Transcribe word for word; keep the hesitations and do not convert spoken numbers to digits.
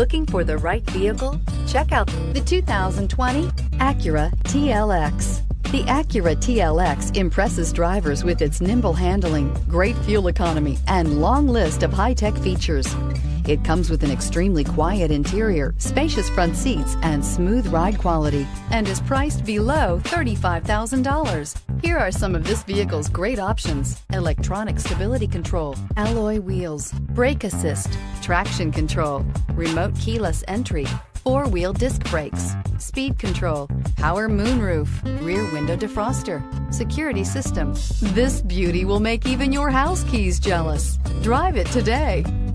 Looking for the right vehicle? Check out the two thousand twenty Acura T L X. The Acura T L X impresses drivers with its nimble handling, great fuel economy, and long list of high-tech features. It comes with an extremely quiet interior, spacious front seats, and smooth ride quality, and is priced below thirty-five thousand dollars. Here are some of this vehicle's great options: electronic stability control, alloy wheels, brake assist, traction control, remote keyless entry, four-wheel disc brakes, speed control, power moonroof, rear window defroster, security system. This beauty will make even your house keys jealous. Drive it today.